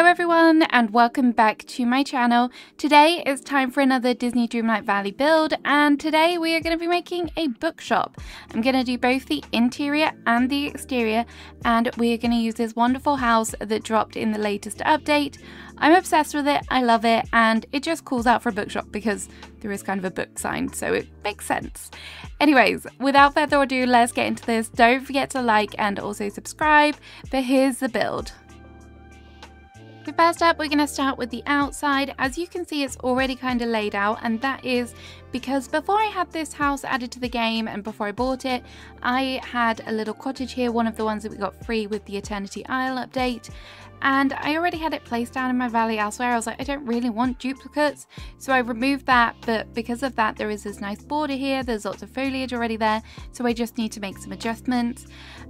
Hello everyone and welcome back to my channel. Today it's time for another Disney Dreamlight Valley build, and today we are going to be making a bookshop. I'm going to do both the interior and the exterior, and we are going to use this wonderful house that dropped in the latest update. I'm obsessed with it, I love it, and it just calls out for a bookshop because there is kind of a book sign, so it makes sense. Anyways, without further ado, let's get into this. Don't forget to like and also subscribe, but here's the build. So first up, we're going to start with the outside. As you can see, it's already kind of laid out, and that is because before I had this house added to the game and before I bought it, I had a little cottage here, one of the ones that we got free with the Eternity Isle update, and I already had it placed down in my valley elsewhere. I was like, I don't really want duplicates, so I removed that, but because of that there is this nice border here, there's lots of foliage already there, so I just need to make some adjustments.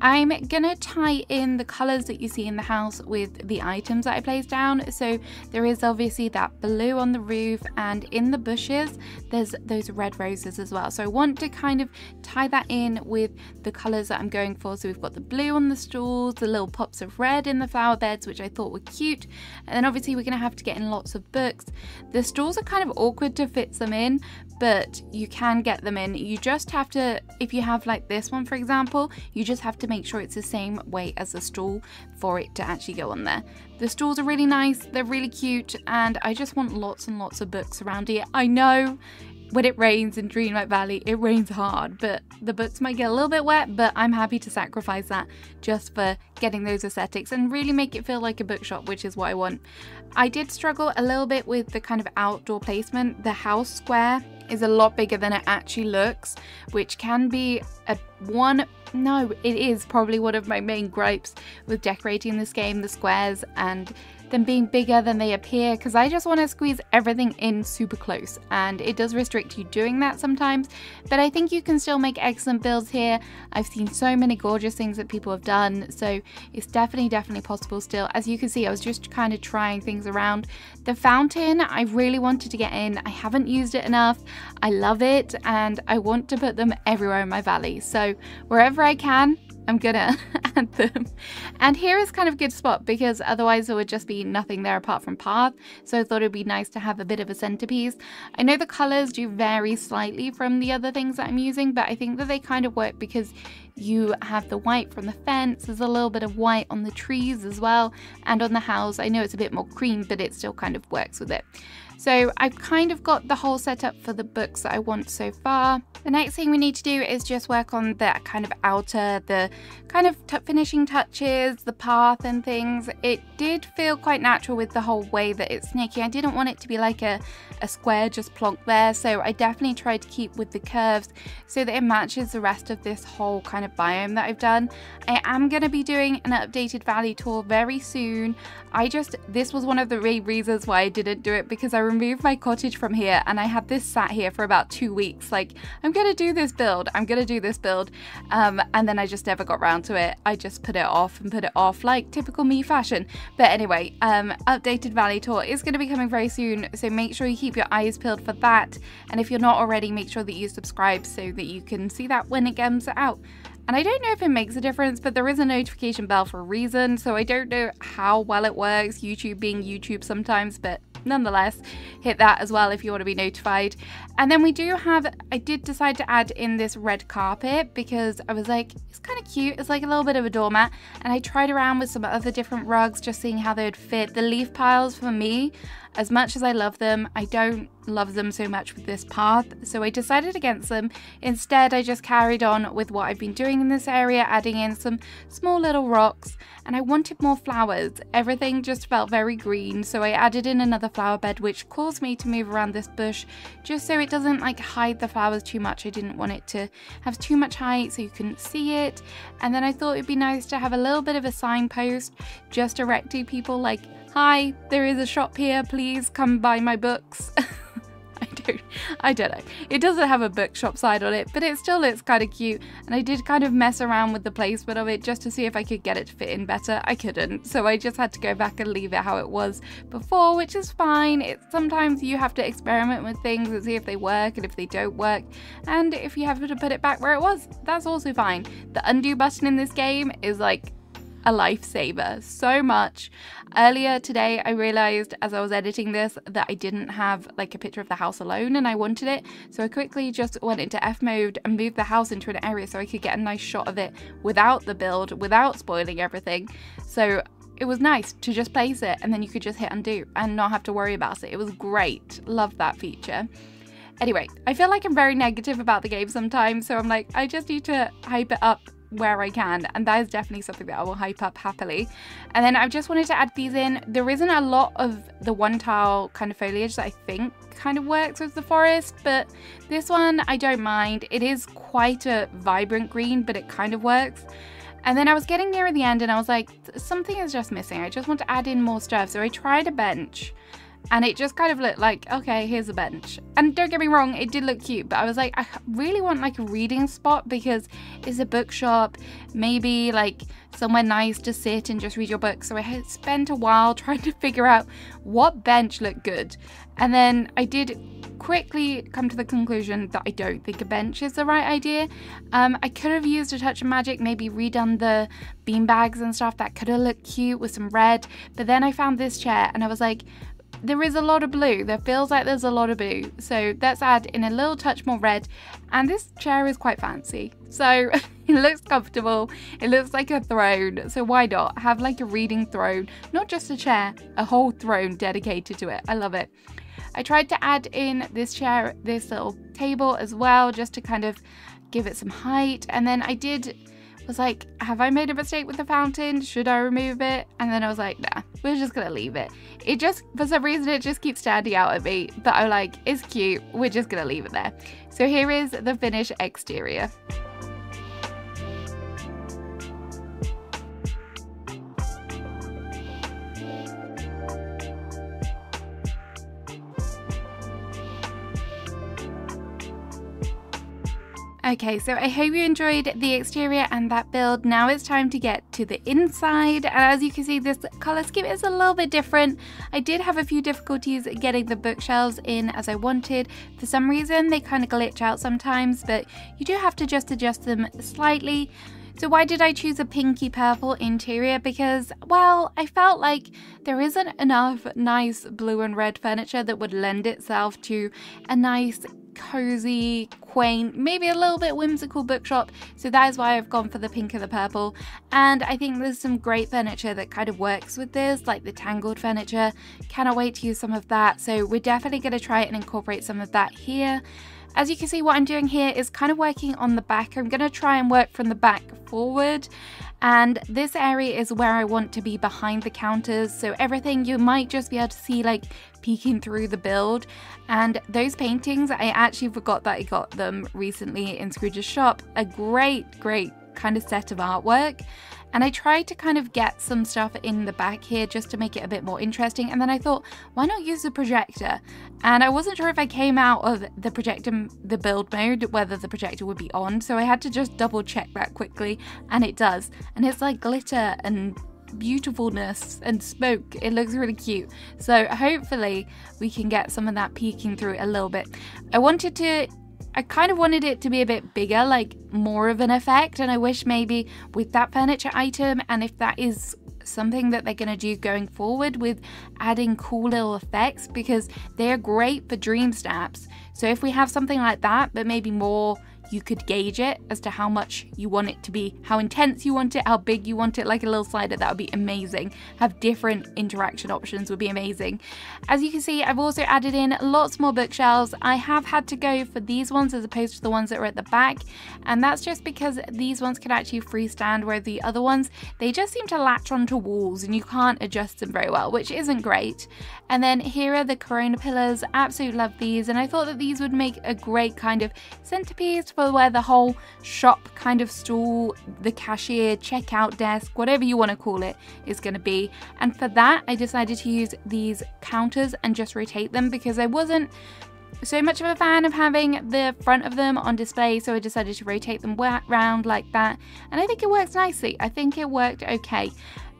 I'm gonna tie in the colours that you see in the house with the items that I placed down, so there is obviously that blue on the roof, and in the bushes there's those red roses as well, so I want to kind of tie that in with the colours that I'm going for. So we've got the blue on the stools, the little pops of red in the flower beds, which I thought were cute, and then obviously we're going to have to get in lots of books. The stools are kind of awkward to fit them in, but you can get them in. You just have to, if you have like this one for example, you just have to make sure it's the same way as the stool for it to actually go on there. The stools are really nice, they're really cute, and I just want lots and lots of books around here. I know when it rains in Dreamlight Valley, it rains hard, but the books might get a little bit wet, but I'm happy to sacrifice that just for getting those aesthetics and really make it feel like a bookshop, which is what I want. I did struggle a little bit with the kind of outdoor placement. The house square is a lot bigger than it actually looks, which can be probably one of my main gripes with decorating this game, the squares and them being bigger than they appear, because I just want to squeeze everything in super close, and it does restrict you doing that sometimes, but I think you can still make excellent builds here. I've seen so many gorgeous things that people have done, so it's definitely possible still. As you can see, I was just kind of trying things around. The fountain I really wanted to get in. I haven't used it enough. I love it, and I want to put them everywhere in my valley, so wherever I can I'm gonna add them. And here is kind of a good spot because otherwise there would just be nothing there apart from path, so I thought it'd be nice to have a bit of a centerpiece. I know the colors do vary slightly from the other things that I'm using, but I think that they kind of work because you have the white from the fence, there's a little bit of white on the trees as well, and on the house I know it's a bit more cream, but it still kind of works with it. So I've kind of got the whole setup for the books that I want so far. The next thing we need to do is just work on that kind of outer, the kind of finishing touches, the path and things. It did feel quite natural with the whole way that it's snaking. I didn't want it to be like a square just plonked there, so I definitely tried to keep with the curves so that it matches the rest of this whole kind of biome that I've done. I am going to be doing an updated valley tour very soon. This was one of the reasons why I didn't do it, because I removed my cottage from here and I had this sat here for about 2 weeks, like I'm gonna do this build, and then I just never got round to it. I just put it off like typical me fashion. But anyway, updated valley tour is going to be coming very soon, so make sure you keep your eyes peeled for that, and if you're not already, make sure that you subscribe so that you can see that when it comes out. And I don't know if it makes a difference, but there is a notification bell for a reason, so I don't know how well it works, YouTube being YouTube sometimes, but nonetheless, hit that as well if you want to be notified. And then I did decide to add in this red carpet because I was like, it's kind of cute, it's like a little bit of a doormat, and I tried around with some other different rugs, just seeing how they would fit. The leaf piles, for me, as much as I love them, I don't love them so much with this path, so I decided against them. Instead, I just carried on with what I've been doing in this area, adding in some small little rocks, and I wanted more flowers. Everything just felt very green, so I added in another flower bed, which caused me to move around this bush just so it doesn't like hide the flowers too much. I didn't want it to have too much height so you couldn't see it. And then I thought it'd be nice to have a little bit of a signpost just directing people like, hi, there is a shop here, please come buy my books. I don't know, it doesn't have a bookshop side on it, but it still looks kind of cute, and I did kind of mess around with the placement of it just to see if I could get it to fit in better. I couldn't, so I just had to go back and leave it how it was before, which is fine. Sometimes you have to experiment with things and see if they work and if they don't work, and if you have to put it back where it was, that's also fine. The undo button in this game is like a lifesaver so much. Earlier today, I realized as I was editing this that I didn't have like a picture of the house alone and I wanted it. So I quickly just went into F mode and moved the house into an area so I could get a nice shot of it without the build, without spoiling everything. So it was nice to just place it and then you could just hit undo and not have to worry about it. It was great. Love that feature. Anyway, I feel like I'm very negative about the game sometimes, so I'm like, I just need to hype it up where I can, and that is definitely something that I will hype up happily. And then I just wanted to add these in. There isn't a lot of the one tile kind of foliage that I think kind of works with the forest, but this one I don't mind. It is quite a vibrant green, but it kind of works. And then I was getting nearer the end and I was like, something is just missing. I just want to add in more stuff. So I tried a bench. And it just kind of looked like, okay, here's a bench. And don't get me wrong, it did look cute, but I was like, I really want like a reading spot because it's a bookshop, maybe like somewhere nice to sit and just read your book. So I had spent a while trying to figure out what bench looked good. And then I did quickly come to the conclusion that I don't think a bench is the right idea. I could have used a touch of magic, maybe redone the beanbags and stuff. That could have looked cute with some red. But then I found this chair and I was like, there is a lot of blue. There feels like there's a lot of blue. So let's add in a little touch more red. And this chair is quite fancy. So it looks comfortable. It looks like a throne. So why not have like a reading throne, not just a chair, a whole throne dedicated to it. I love it. I tried to add in this chair, this little table as well, just to kind of give it some height. And then I was like, have I made a mistake with the fountain? Should I remove it? And then I was like, nah, we're just gonna leave it. It just, for some reason, it just keeps standing out at me, but I'm like, it's cute, we're just gonna leave it there. So here is the finished exterior. Okay, so I hope you enjoyed the exterior and that build. Now it's time to get to the inside. And as you can see, this color scheme is a little bit different. I did have a few difficulties getting the bookshelves in as I wanted. For some reason, they kind of glitch out sometimes, but you do have to just adjust them slightly. So why did I choose a pinky purple interior? Because, well, I felt like there isn't enough nice blue and red furniture that would lend itself to a nice, cozy, quaint, maybe a little bit whimsical bookshop. So that is why I've gone for the pink and the purple. And I think there's some great furniture that kind of works with this, like the Tangled furniture. Cannot wait to use some of that. So we're definitely going to try it and incorporate some of that here. As you can see, what I'm doing here is kind of working on the back. I'm going to try and work from the back forward. And this area is where I want to be behind the counters. So everything you might just be able to see like peeking through the build. And those paintings, I actually forgot that I got them recently in Scrooge's shop. A great, great kind of set of artwork. And I tried to kind of get some stuff in the back here just to make it a bit more interesting. And then I thought, why not use the projector? And I wasn't sure if I came out of the projector, the build mode, whether the projector would be on. So I had to just double check that quickly. And it does. And it's like glitter and beautifulness and smoke. It looks really cute. So hopefully we can get some of that peeking through a little bit. I kind of wanted it to be a bit bigger, like more of an effect, and I wish maybe with that furniture item, and if that is something that they're going to do going forward with adding cool little effects, because they're great for dream snaps. So if we have something like that, but maybe more, you could gauge it as to how much you want it to be, how intense you want it, how big you want it, like a little slider. That would be amazing. Have different interaction options would be amazing. As you can see, I've also added in lots more bookshelves. I have had to go for these ones as opposed to the ones that were at the back, and that's just because these ones can actually freestand, where the other ones, they just seem to latch onto walls and you can't adjust them very well, which isn't great. And then here are the Corona pillars. Absolutely love these, and I thought that these would make a great kind of centerpiece for where the whole shop kind of stall, the cashier, checkout desk, whatever you want to call it, is going to be. And for that, I decided to use these counters and just rotate them, because I wasn't so much of a fan of having the front of them on display, so I decided to rotate them round like that. And I think it works nicely. I think it worked okay.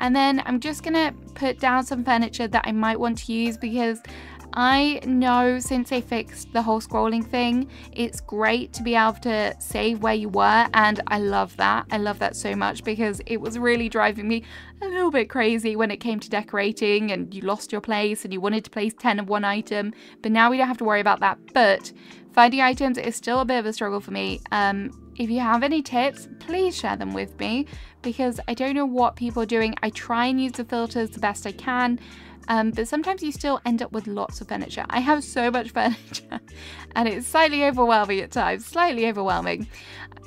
And then I'm just going to put down some furniture that I might want to use, because I know since they fixed the whole scrolling thing, it's great to be able to save where you were, and I love that. I love that so much because it was really driving me a little bit crazy when it came to decorating and you lost your place and you wanted to place 10 of one item, but now we don't have to worry about that. But finding items is still a bit of a struggle for me. If you have any tips, please share them with me because I don't know what people are doing. I try and use the filters the best I can, but sometimes you still end up with lots of furniture. I have so much furniture and it's slightly overwhelming at times, slightly overwhelming.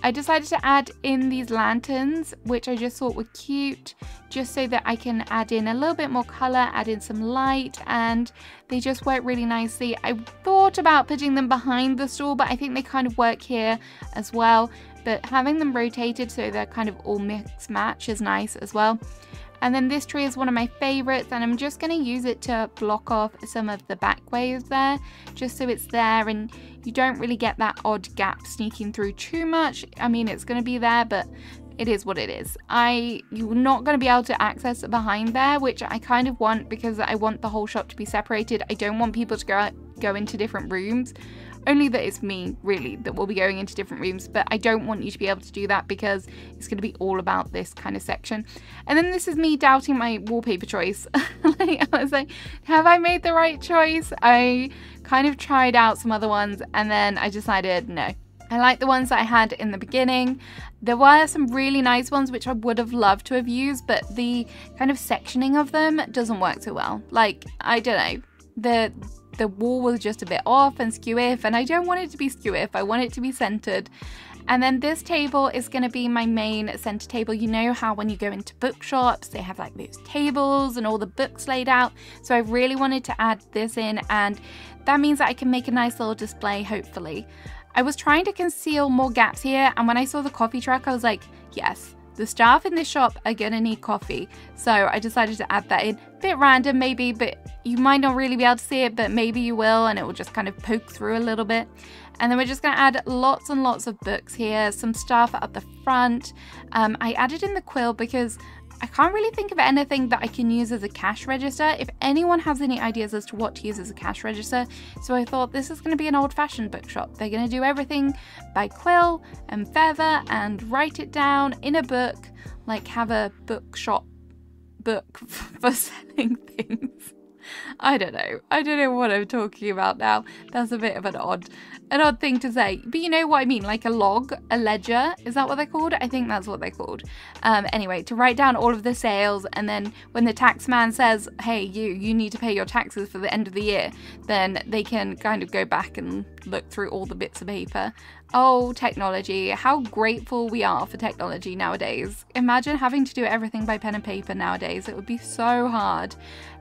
I decided to add in these lanterns, which I just thought were cute, just so that I can add in a little bit more color, add in some light, and they just work really nicely. I thought about putting them behind the store, but I think they kind of work here as well. But having them rotated so they're kind of all mixed match is nice as well. And then this tree is one of my favorites, and I'm just going to use it to block off some of the back ways there, just so it's there and you don't really get that odd gap sneaking through too much. I mean, it's going to be there, but it is what it is. You're not going to be able to access it behind there, which I kind of want because I want the whole shop to be separated. I don't want people to go into different rooms. Only that it's me, really, that will be going into different rooms, but I don't want you to be able to do that because it's going to be all about this kind of section. And then this is me doubting my wallpaper choice. I was like, have I made the right choice? I kind of tried out some other ones and then I decided no. I like the ones that I had in the beginning. There were some really nice ones which I would have loved to have used, but the kind of sectioning of them doesn't work so well. Like, I don't know, the wall was just a bit off and skew-if, and I don't want it to be skew-if, I want it to be centered. And then this table is going to be my main center table. You know how when you go into bookshops, they have like those tables and all the books laid out. So I really wanted to add this in, and that means that I can make a nice little display, hopefully. I was trying to conceal more gaps here, and when I saw the coffee truck, I was like, yes, the staff in this shop are going to need coffee. So I decided to add that in. Bit random maybe, but you might not really be able to see it, but maybe you will, and it will just kind of poke through a little bit. And then we're just going to add lots and lots of books here, some stuff at the front. I added in the quill because I can't really think of anything that I can use as a cash register, if anyone has any ideas as to what to use as a cash register. So I thought this is going to be an old-fashioned bookshop. They're going to do everything by quill and feather and write it down in a book, like have a bookshop book for selling things. I don't know what I'm talking about now. That's a bit of an odd thing to say, but you know what I mean, like a log, a ledger, is that what they're called? I think that's what they're called. Anyway, to write down all of the sales, and then when the tax man says, hey, you need to pay your taxes for the end of the year, then they can kind of go back and look through all the bits of paper. Oh, technology. How grateful we are for technology nowadays. Imagine having to do everything by pen and paper nowadays. It would be so hard.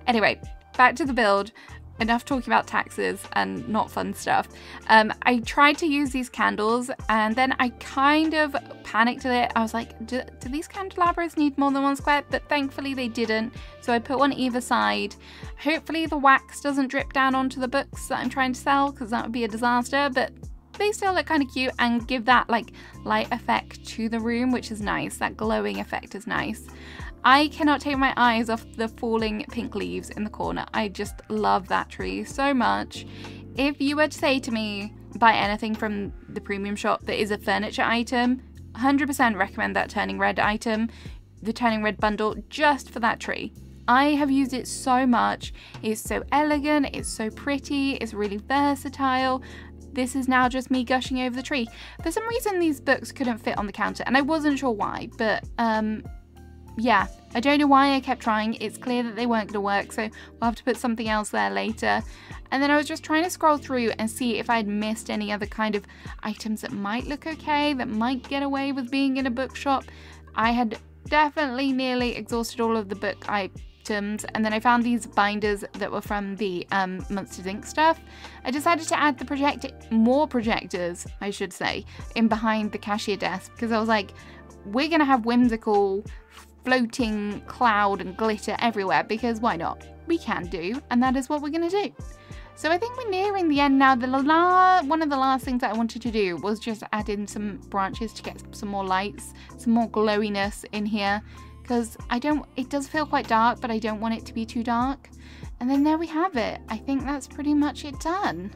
Anyway, back to the build. Enough talking about taxes and not fun stuff. I tried to use these candles, and then I kind of panicked at it. I was like, do these candelabras need more than one square? But thankfully they didn't. So I put one either side. Hopefully the wax doesn't drip down onto the books that I'm trying to sell, because that would be a disaster. But they still look kind of cute and give that like light effect to the room, which is nice. That glowing effect is nice. I cannot take my eyes off the falling pink leaves in the corner. I just love that tree so much. If you were to say to me, buy anything from the premium shop that is a furniture item, 100% recommend that Turning Red item, the Turning Red bundle, just for that tree. I have used it so much. It's so elegant, it's so pretty, it's really versatile. This is now just me gushing over the tree. For some reason, these books couldn't fit on the counter, and I wasn't sure why, but yeah, I don't know why I kept trying. It's clear that they weren't going to work, so we'll have to put something else there later. And then I was just trying to scroll through and see if I'd missed any other kind of items that might look okay, that might get away with being in a bookshop. I had definitely nearly exhausted all of the book items, and then I found these binders that were from the Monsters, Inc. stuff. I decided to add the more projectors, I should say, in behind the cashier desk, because I was like, we're going to have whimsical floating cloud and glitter everywhere, because why not? We can do, and that is what we're going to do. So I think we're nearing the end now. One of the last things that I wanted to do was just add in some branches to get some more lights, some more glowiness in here, because it does feel quite dark, but I don't want it to be too dark. And then there we have it. I think that's pretty much it done.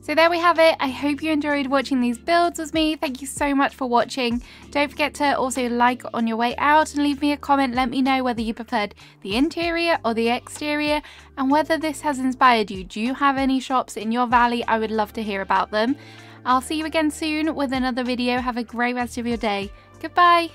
So there we have it. I hope you enjoyed watching these builds with me. Thank you so much for watching. Don't forget to also like on your way out and leave me a comment. Let me know whether you preferred the interior or the exterior and whether this has inspired you. Do you have any shops in your valley? I would love to hear about them. I'll see you again soon with another video. Have a great rest of your day. Goodbye.